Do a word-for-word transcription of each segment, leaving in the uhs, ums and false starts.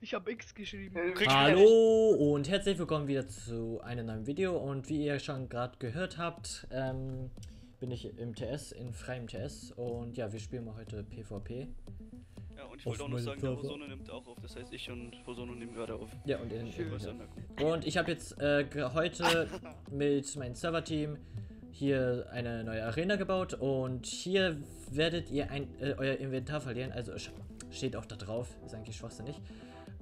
Ich habe X geschrieben. Hallo und herzlich willkommen wieder zu einem neuen Video. Und wie ihr schon gerade gehört habt, ähm, bin ich im T S, in freiem T S. Und ja, wir spielen mal heute PvP. Ja, und ich wollte auch noch sagen, der Hosono nimmt auch auf. Das heißt, ich und Hosono nehmen gerade auf. Ja, und in, in, ja. Und ich habe jetzt äh, heute mit meinem Server-Team hier eine neue Arena gebaut. Und hier werdet ihr ein, äh, euer Inventar verlieren. Also steht auch da drauf. Ist eigentlich schwachsinnig.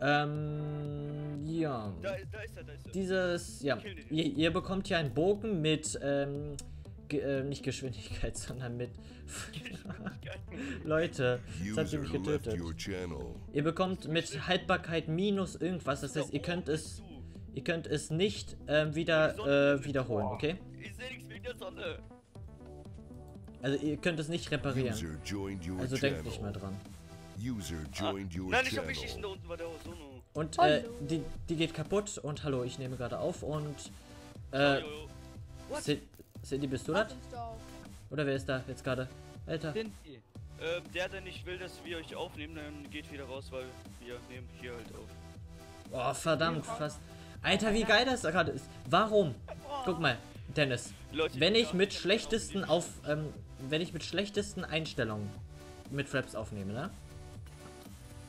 Ähm, ja. Da, da ist er, da ist er. Dieses, ja. Ihr, ihr bekommt hier einen Bogen mit, ähm, Ge äh, nicht Geschwindigkeit, sondern mit Leute, das hat sie mich getötet. Ihr bekommt mit Haltbarkeit minus irgendwas, das heißt, ihr könnt es, ihr könnt es nicht ähm, wieder äh, wiederholen, okay? Ich sehe nichts wegen der Sonne. Also ihr könnt es nicht reparieren. Also denkt nicht mehr dran. Ah. Nein, ich hab mich nicht da unten bei der Hosono. Und äh, die, die geht kaputt und hallo, ich nehme gerade auf und äh, Cindy, bist du das? Oder wer ist da jetzt gerade? Alter. Cindy. Ähm, der, der nicht will, dass wir euch aufnehmen, dann geht wieder raus, weil wir nehmen hier halt auf. Oh, verdammt, fast. Alter, wie geil das gerade ist. Warum? Guck mal, Dennis. Leute, wenn ich mit schlechtesten auf, ähm, wenn ich mit schlechtesten Einstellungen mit Fraps aufnehme, ne?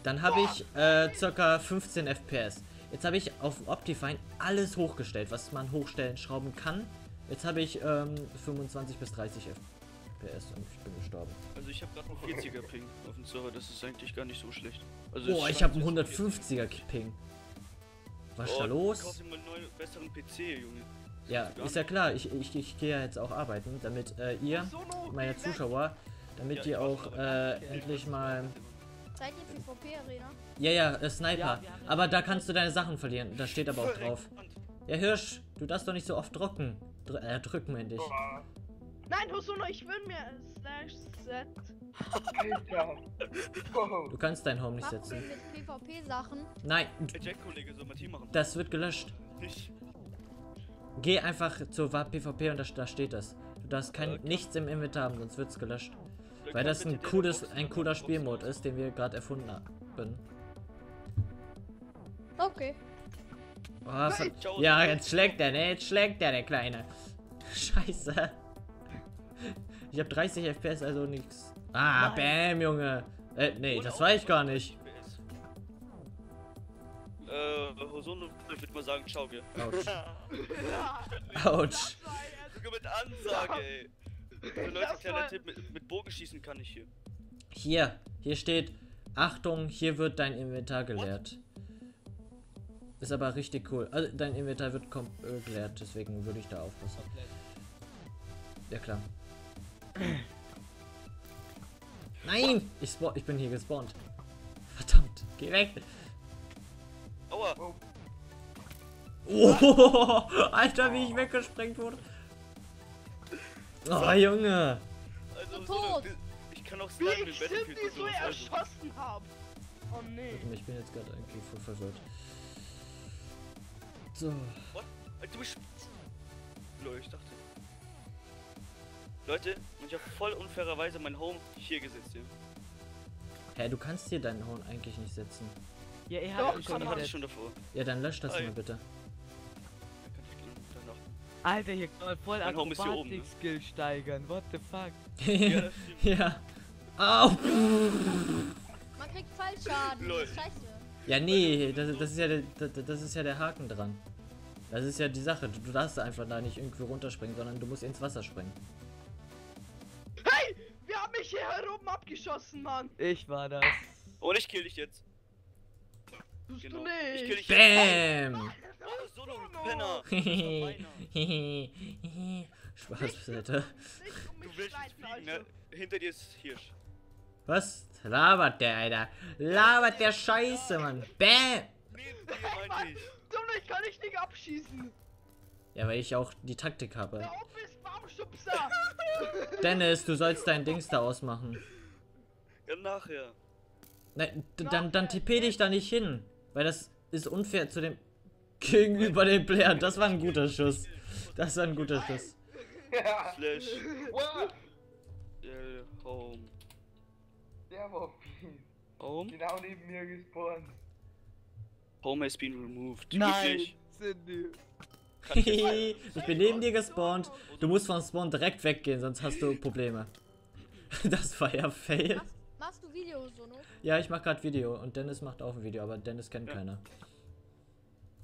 Dann habe ich äh, circa fünfzehn F P S. Jetzt habe ich auf Optifine alles hochgestellt, was man hochstellen, schrauben kann. Jetzt habe ich ähm, fünfundzwanzig bis dreißig F P S und ich bin gestorben. Also ich habe gerade noch vierziger Ping auf dem Server, das ist eigentlich gar nicht so schlecht. Also boah, ich habe einen hundertfünfziger Ping. Was ist oh, da los? Ich kaufe mal einen neuen, besseren P C, Junge. Das ja, ist, ist ja klar, ich, ich, ich gehe ja jetzt auch arbeiten, damit äh, ihr, meine Zuschauer, damit ja, ihr auch äh, endlich mal... Seid ihr PvP-Arena? Ja, ja, äh, Sniper. Ja, aber da kannst du deine Sachen verlieren, da steht aber auch drauf. Ja, Hirsch, du darfst doch nicht so oft drucken. Dr äh, drücken wir dich. Nein, Hosono, ich will mir slash set. Du kannst dein Home nicht setzen. Mit PvP-Sachen. Nein. Jack, Kollege, soll mal Team machen. Das wird gelöscht. Ich. Geh einfach zur PvP und da, da steht das. Du darfst kein, okay. nichts im Inventar haben, sonst wird's gelöscht. Da Weil das ein cooles, ein cooler Spielmodus ist, den wir gerade erfunden haben. Okay. Oh, ja, jetzt schlägt der, ne? Jetzt schlägt der, der Kleine. Scheiße. Ich habe dreißig F P S, also nix. Ah, bam, Junge. Äh, nee, das war ich gar nicht. Äh, Hosono, ich würde mal sagen, ciao, gell. Autsch. Autsch. Sogar mit Ansage, ey. Für Leute, kleiner Tipp, mit, mit Bogen schießen kann ich hier. Hier, hier steht, Achtung, hier wird dein Inventar geleert. Ist aber richtig cool. Also dein Inventar wird komplett geleert, deswegen würde ich da aufpassen. Ja klar. Nein! Ich, ich bin hier gespawnt. Verdammt, geh weg! Aua! Oh, Alter, wie ich weggesprengt wurde! Oh Junge! Also, so, ich kann auch sagen, wie ich die so erschossen habe! Oh nee! Ich bin jetzt gerade irgendwie voll verwirrt. So. What? Du bist... Leute, ich dachte... Leute, ich habe voll unfairerweise mein Home hier gesetzt. Hä, hey, du kannst hier deinen Home eigentlich nicht setzen. Ja, er hat Doch, schon, hatte ich schon davor. Ja, dann lösch das ah, mal ja. bitte. Alter, hier kann man voll Akrobatik-Skill ne? steigern. What the fuck? Ja. ja. Au! Man kriegt Fallschaden. Das ist scheiße. Ja, nee, das, das, ist ja der, das ist ja der Haken dran. Das ist ja die Sache. Du darfst einfach da nicht irgendwie runterspringen, sondern du musst ins Wasser springen. Hey! Wir haben mich hier heroben abgeschossen, Mann! Ich war das. Und ich kill dich jetzt. Tust genau. du nicht? Ich kill dich jetzt. Bam! So ein Penner! Spaß, bitte. Du willst fliegen, ne? Hinter dir ist Hirsch. Was? Labert der, Alter. Labert der Scheiße, Mann. Bäm! Nee, nee, Mann, ich kann dich nicht abschießen. Ja, weil ich auch die Taktik habe. Der ist Baumschubser. Dennis, du sollst dein Dings da ausmachen. Ja, nachher. Nein, dann, dann tippe dich da nicht hin. Weil das ist unfair zu dem... Gegenüber dem Player. Das war ein guter Schuss. Das ist ein guter Schuss. Ja. Flash. What? Yeah, home. Der war fies. Home? Genau neben mir gespawnt. Home has been removed. Nein, Cindy. Ich bin neben dir gespawnt. Du musst vom Spawn direkt weggehen, sonst hast du Probleme. Das war ja fail. Machst, machst du Video, Hosono? Ja, ich mach grad Video und Dennis macht auch ein Video, aber Dennis kennt ja keiner.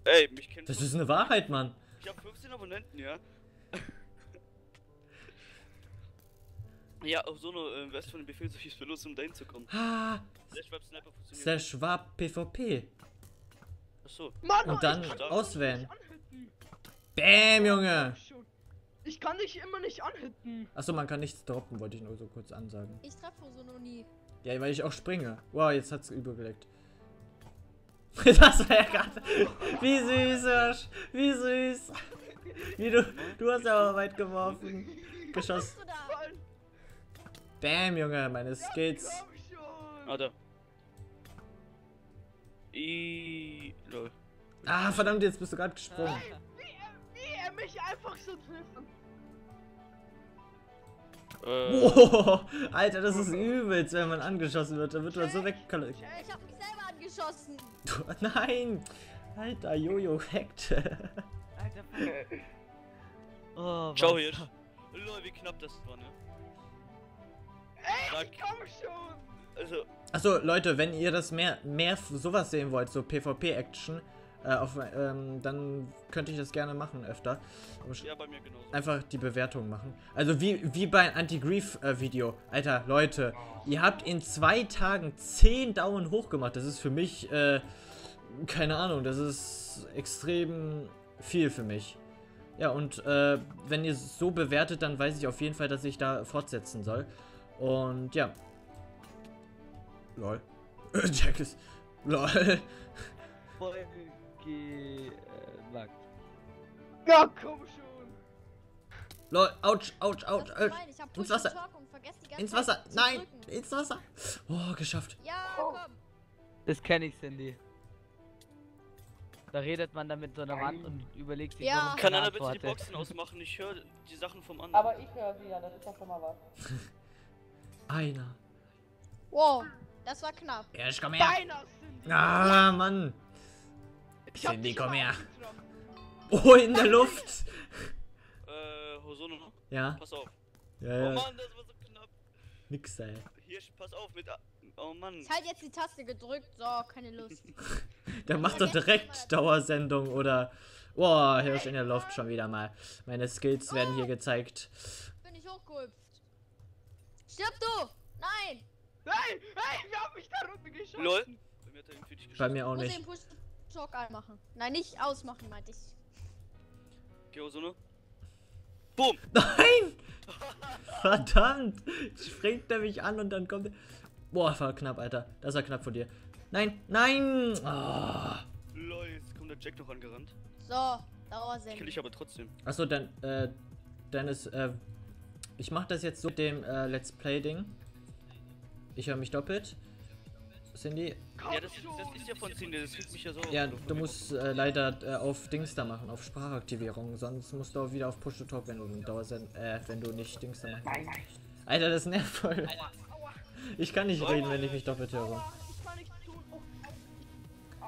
Ey, mich kennt. Das ist eine Wahrheit, Mann. Ich hab fünfzehn Abonnenten, ja. Ja, Hosono, äh, weißt du von dem Befehl, so viel benutzt, um dahin zu kommen. Ah, Slash Web Sniper funktioniert. Slash Web PvP. Achso. Mann, und dann auswählen. Bäm, Junge! Ich kann dich immer nicht anhitten. Achso, man kann nichts droppen, wollte ich nur so kurz ansagen. Ich treffe Hosono nie. Ja, weil ich auch springe. Wow, jetzt hat's übergelegt. Das war ja gerade. Wie süß, Hirsch! Wie süß! Wie du, du hast ja aber weit geworfen. Geschoss. Bam, Junge, meine Skills. Alter. I. Lol. Ah, verdammt, jetzt bist du gerade gesprungen. Mich einfach so treffen. Äh. Wow, Alter, das ist übelst, wenn man angeschossen wird. Da wird man so weg. Ich hab mich selber angeschossen. Nein! Alter, Jojo hackt. Alter. Oh, ciao hier. Lol, wie knapp das war, ne? Ey, ich komm schon! Also. Achso, Leute, wenn ihr das mehr, mehr sowas sehen wollt, so PvP-Action. Auf, ähm, dann könnte ich das gerne machen öfter. Ja, bei mir genauso. Einfach die Bewertung machen. Also wie, wie bei einem Anti-Grief-Video. Äh, Alter, Leute, ihr habt in zwei Tagen zehn Daumen hoch gemacht. Das ist für mich, äh, keine Ahnung, das ist extrem viel für mich. Ja, und äh, wenn ihr es so bewertet, dann weiß ich auf jeden Fall, dass ich da fortsetzen soll. Und ja. Lol. Jack ist... Lol. Lag. Ja, komm schon! Lol, ouch, ouch, ouch, ouch. Ins Wasser! Ins Wasser! Nein! Ins Wasser! Oh, geschafft! Ja, oh. Komm! Das kenne ich, Cindy. Da redet man dann mit so einer Wand und überlegt sich, ja. Kann einer bitte die Boxen ausmachen? Ich höre die Sachen vom anderen. Aber ich höre sie ja, das ist doch schon mal was. Einer. Wow, das war knapp. Ja, ich komm her! Deiner, Cindy. Ah, Mann! Cindy, komm her! Oh, in der Luft! Äh, Hosono? Ja? Pass auf. Ja, ja. Oh Mann, das war so knapp. Nix, ey. Hirsch, pass auf mit... Oh Mann. Ich halt jetzt die Taste gedrückt, so, keine Lust. Der macht doch direkt Dauersendung, oder... Boah, Hirsch in der Luft schon wieder mal. Meine Skills werden hier gezeigt. Bin ich hochgehüpft. Stirb du! Nein! Nein! Nein! Wir haben mich da runtergeschossen! Lol. Bei mir hat er ihn für dich geschossen. Bei mir auch nicht. Talk anmachen. Nein, nicht ausmachen, meinte ich. Okay, Hosono. Boom! Nein! Verdammt! Springt er mich an und dann kommt er... Boah, war knapp, Alter. Das war knapp von dir. Nein, nein! Oh. Lol, jetzt kommt der Jack noch angerannt. So, Dauersinn. Ich kill dich aber trotzdem. Achso, dann, äh, Dennis, äh, ich mach das jetzt so mit dem, äh, Let's Play-Ding. Ich höre mich doppelt. Cindy. Ja, das, das ist ja von Cindy, das fühlt mich ja so. Ja, du musst äh, leider äh, auf Dings da machen, auf Sprachaktivierung, sonst musst du auch wieder auf Push to Talk, wenn du Dauersend, äh, wenn du nicht Dings da machen kannst. Alter, das nervt voll. Ich kann nicht reden, wenn ich mich doppelt höre.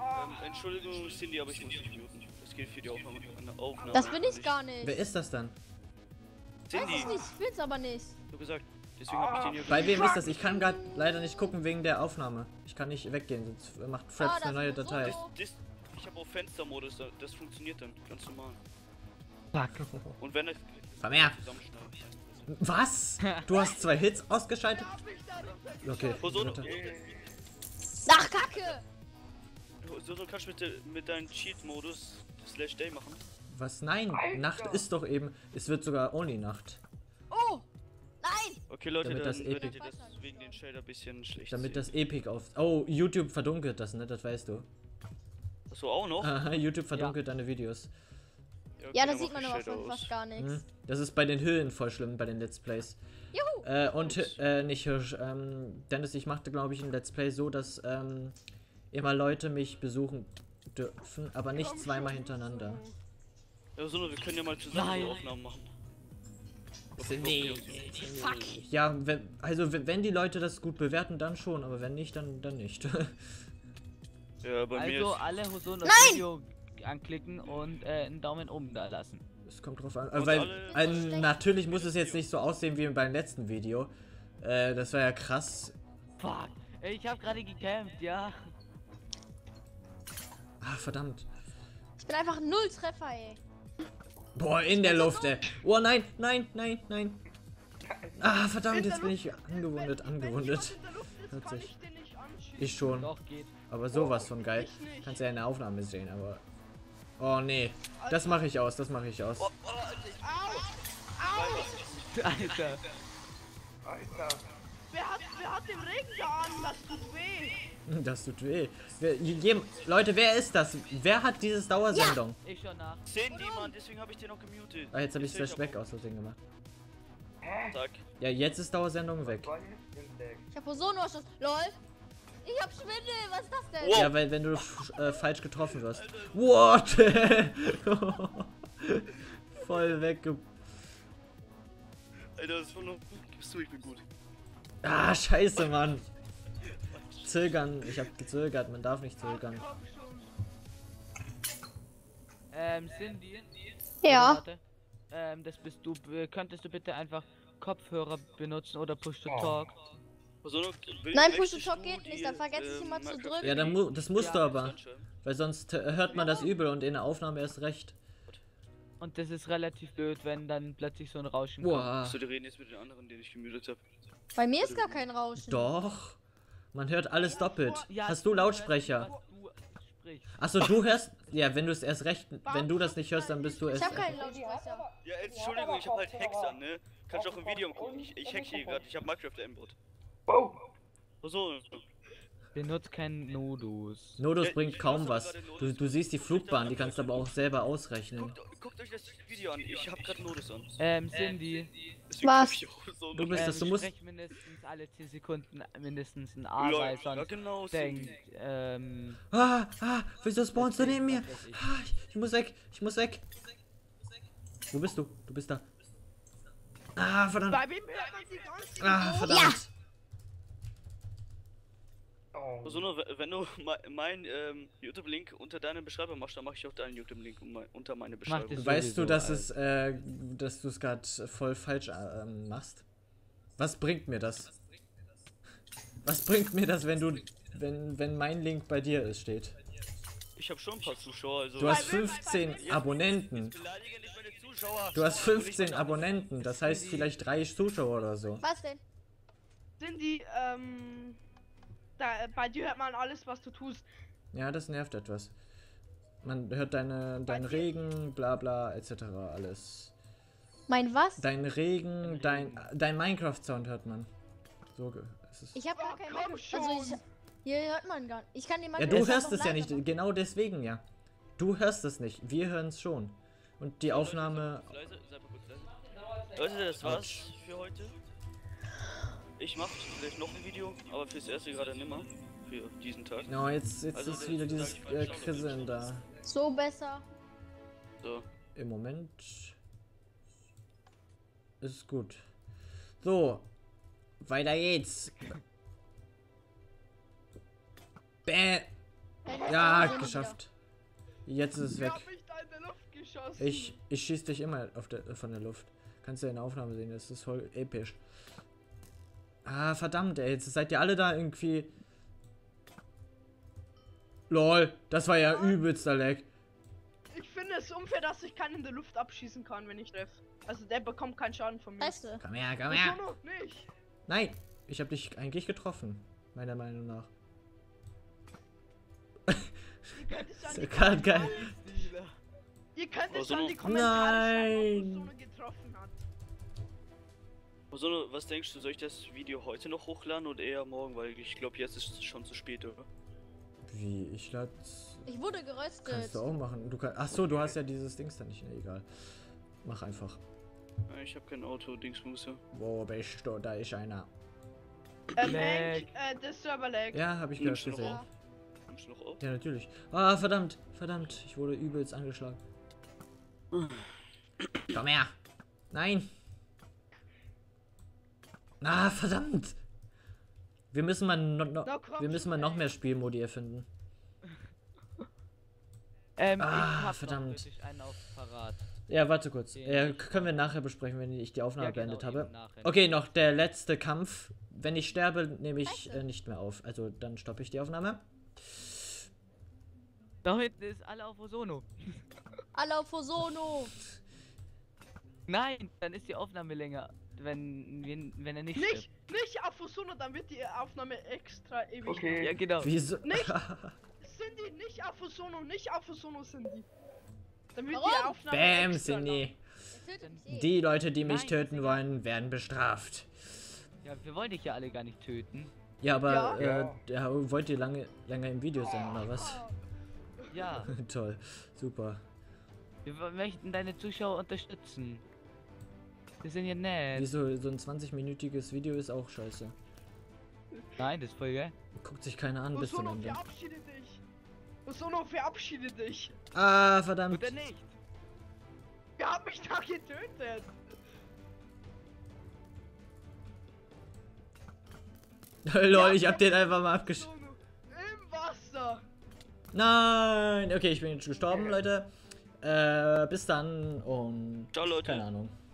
Ähm, Entschuldigung, Cindy, aber ich muss nicht muten. Das gilt für die Aufnahme. Das bin ich gar nicht. Wer ist das dann? Cindy. Weiß ich nicht, ich will's aber nicht. So gesagt. Deswegen hab ich den hier. Bei wem ist das? Ich kann gerade leider nicht gucken wegen der Aufnahme. Ich kann nicht weggehen, sonst macht Fraps ah, eine neue Datei. Das, das, ich habe auch Fenstermodus, das funktioniert dann ganz normal. Fuck. Und wenn ich vermehrt. Was? Du hast zwei Hits ausgeschaltet? Okay. Sach Kacke! So, so kannst du mit, mit deinem Cheat-Modus Slash Day machen. Was? Nein, Alter. Nacht ist doch eben. Es wird sogar Only Nacht. Oh! Nein! Okay, Leute, damit dann das würdet ihr das wegen den Shader ein bisschen schlecht damit sehen. Das Epic auf... Oh, YouTube verdunkelt das, ne? Das weißt du. Achso, auch noch? Aha, YouTube verdunkelt ja deine Videos. Ja, okay, ja da sieht man aber fast gar nichts. Hm? Das ist bei den Höhlen voll schlimm, bei den Let's Plays. Juhu! Äh, und, äh, nicht Hirsch, ähm, Dennis, ich machte, glaube ich, ein Let's Play so, dass, ähm, immer Leute mich besuchen dürfen, aber nicht zweimal hintereinander. Ja, Hosono, wir können ja mal zusammen die Aufnahmen machen. Nee, fuck. Ja, wenn, also wenn die Leute das gut bewerten, dann schon, aber wenn nicht, dann, dann nicht. Ja, bei also mir ist alle Hosono das Video anklicken und äh, einen Daumen oben da lassen. Es kommt drauf an, äh, weil äh, natürlich muss es jetzt nicht so aussehen wie beim letzten Video. Äh, das war ja krass. Fuck, ich habe gerade gecampt, ja. Ach, verdammt. Ich bin einfach null Treffer, ey. Boah, in der Luft, ey. Oh nein, nein, nein, nein. Ah, verdammt, jetzt bin ich angewundet, angewundet. Witzig. Ich schon. Aber sowas von geil. Kannst ja in der Aufnahme sehen, aber... Oh nee, das mache ich aus, das mache ich aus. Alter. Alter. Wer hat, wer hat den Regen da an? Das tut weh. Das tut weh. Wer, je, Leute, wer ist das? Wer hat dieses Dauersendung? Ja. Ich schon nach. Cindy, Mann, deswegen habe ich den noch gemutet. Ah, jetzt habe ich das weg aus Versehen gemacht. Hä? Ja, jetzt ist Dauersendung weg. Ich habe Hosono erschossen. Lol. Ich hab Schwindel. Was ist das denn? Wow. Ja, weil wenn du äh, falsch getroffen wirst. What? Voll wegge... Alter, das ist voll noch... Gibst du, ich bin gut. Ah, scheiße, Mann. Zögern. Ich hab gezögert. Man darf nicht zögern. Ähm, Cindy? Ja? Ähm, das bist du. Könntest du bitte einfach Kopfhörer benutzen oder Push-to-Talk? Nein, Push-to-Talk geht nicht. Dann vergesse ich immer zu drücken. Ja, dann mu das musst du aber. Weil sonst hört man das übel und in der Aufnahme erst recht. Und das ist relativ blöd, wenn dann plötzlich so ein Rauschen kommt. Wow. Du reden jetzt mit den anderen, den ich gemütet habe. Bei mir ist gar kein Rauschen. Doch. Man hört alles doppelt. Hast du Lautsprecher? Achso, du hörst... Ja, wenn du es erst recht... Wenn du das nicht hörst, dann bist du erst... Ich hab keinen Lautsprecher. Ja, Entschuldigung, ich hab halt Hexer, ne? Kannst du auch im Video gucken. Ich, ich hexe hier gerade. Ich hab Minecraft im Boot. Wow. Achso. Benutzt keinen Nodus. Nodus ja, bringt kaum was. Du, du siehst die Flugbahn, die kannst du aber auch selber ausrechnen. Guckt, guckt euch das Video an, ich hab grad Nodus an. Ähm, Cindy. Was? Du bist das, du musst... Ähm, mindestens alle zehn Sekunden mindestens ein A, weil sonst ja, genau, denkt, ähm... Ah, ah, wieso spawnst du neben mir? Ah, ich, ich muss weg, ich muss weg. Wo bist du? Du bist da. Ah, verdammt. Ah, verdammt. Ja. Hosono, wenn du meinen ähm, YouTube-Link unter deine Beschreibung machst, dann mache ich auch deinen YouTube-Link unter meine Beschreibung. Mach weißt sowieso, du, dass es, äh, dass du es gerade voll falsch äh, machst? Was bringt mir das? Was bringt mir das, wenn du, wenn, wenn mein Link bei dir ist, steht? Ich habe schon ein paar Zuschauer. Also du hast fünfzehn Abonnenten. Du hast fünfzehn Abonnenten. Das heißt vielleicht drei Zuschauer oder so. Was denn? Sind die? Ähm Da, bei dir hört man alles, was du tust. Ja, das nervt etwas. Man hört deine, dein Regen, bla bla, et cetera alles. Mein was? Dein Regen, dein, dein Minecraft-Sound hört man. So, es ist... Ich hab gar oh, kein Minecraft. Also ich, hier hört man gar nicht. Ich kann den Minecraft. Ja, du hörst es ja nicht. Machen. Genau deswegen ja. Du hörst es nicht. Wir hören es schon. Und die Aufnahme... Leute, Leute, das war's für heute. Ich mache vielleicht noch ein Video, aber fürs erste gerade nimmer. Für diesen Tag. Na, no, jetzt, jetzt also ist wieder dieses äh, Krisseln da. So besser. So. Im Moment ist gut. So. Weiter geht's. Bäh. Ja, geschafft. Jetzt ist es weg. Ich, ich schieß dich immer auf der, von der Luft. Kannst du in der Aufnahme sehen, das ist voll episch. Ah, verdammt, ey, jetzt seid ihr alle da irgendwie. Lol, das war ja übelster Lag. Ich finde es unfair, dass ich keinen in der Luft abschießen kann, wenn ich treffe. Also der bekommt keinen Schaden von mir. Weißt du? Komm her, komm her. Nicht. Nein, ich habe dich eigentlich getroffen, meiner Meinung nach. Das ist gerade geil. Ihr könnt es schon die Kommentare schreiben, ob Hosono getroffen hat. Hosono, was denkst du, soll ich das Video heute noch hochladen oder eher morgen? Weil ich glaube, jetzt ist es schon zu spät, oder? Wie? Ich lade's. Ich wurde geröstet. Kannst du auch machen. Du kann... Achso, okay. Du hast ja dieses Dings da nicht. Nee, egal. Mach einfach. Ich habe kein Auto-Dingsmusse. Wo bist du? Da ist einer. Ähm, äh, das Server-Lag. Ja, habe ich gehört gesehen. Ja. Nimmst du noch auf? Ja, natürlich. Ah, verdammt, verdammt. Ich wurde übelst angeschlagen. Komm her. Nein. Ah, verdammt. Wir müssen mal, no, no, wir müssen mal noch mehr Spielmodi erfinden. Ähm, ah, verdammt. Ja, warte kurz. Ja, können wir nachher besprechen, wenn ich die Aufnahme ja, genau, beendet habe. Okay, noch der letzte Kampf. Wenn ich sterbe, nehme ich äh, nicht mehr auf. Also, dann stoppe ich die Aufnahme. Da hinten ist alle auf Hosono. Alle auf Hosono. Nein, dann ist die Aufnahme länger. Wenn, wenn, wenn er nicht Nicht, stirbt. Nicht auf Hosono, dann wird die Aufnahme extra ewig. Okay. Ja, genau. Wieso? Nicht, Cindy, nicht auf Hosono, nicht auf Hosono, Cindy. Dann wird Warum? die Aufnahme Bam, extra Cindy. Die Leute, die mich Nein, töten wollen, werden bestraft. Ja, wir wollen dich ja alle gar nicht töten. Ja, aber ja. Äh, ja, wollt ihr lange, lange im Video sein, oder was? Ja. Toll, super. Wir möchten deine Zuschauer unterstützen. Wir sind ja nett. Wieso, so ein zwanzig-minütiges Video ist auch scheiße. Nein, das ist voll geil. Guckt sich keiner an, bis zum Ende. Verabschiede dich. Hosono, verabschiede dich. Ah, verdammt. Oder nicht? Wer hat mich da getötet? Lol, ich hab den einfach mal abgeschnitten. Im Wasser. Nein. Okay, ich bin jetzt gestorben, Leute. Äh, bis dann und... Ciao, Leute. Keine Ahnung.